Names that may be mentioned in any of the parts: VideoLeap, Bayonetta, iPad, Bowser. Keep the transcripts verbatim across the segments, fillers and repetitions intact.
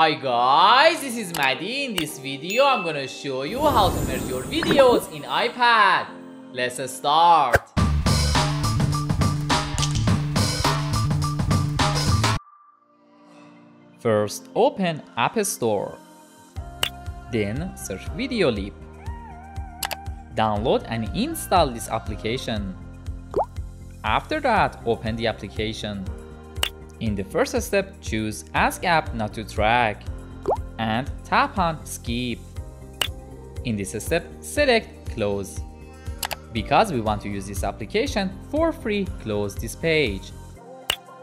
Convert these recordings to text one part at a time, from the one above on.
Hi guys, this is Mehdi. In this video, I'm gonna show you how to merge your videos in iPad. Let's start. First, open App Store. Then, search VideoLeap. Download and install this application. After that, open the application. In the first step, choose Ask App Not to Track and tap on Skip. In this step, select Close. Because we want to use this application for free, close this page.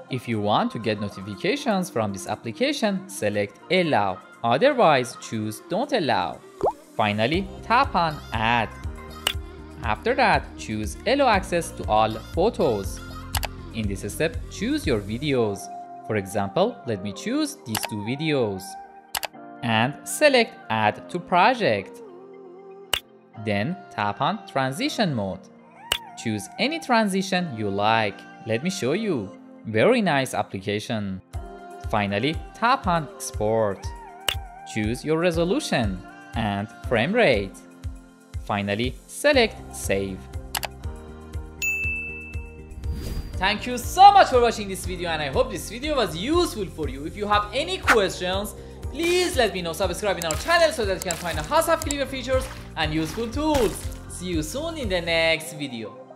If you want to get notifications from this application, select Allow. Otherwise, choose Don't Allow. Finally, tap on Add. After that, choose Allow access to all photos. In this step, choose your videos. For example, let me choose these two videos. And select Add to Project. Then tap on Transition Mode. Choose any transition you like. Let me show you. Very nice application. Finally, tap on Export. Choose your resolution and frame rate. Finally, select Save. Thank you so much for watching this video, and I hope this video was useful for you. If you have any questions, please let me know. Subscribe in our channel so that you can find a host of clever features and useful tools. See you soon in the next video.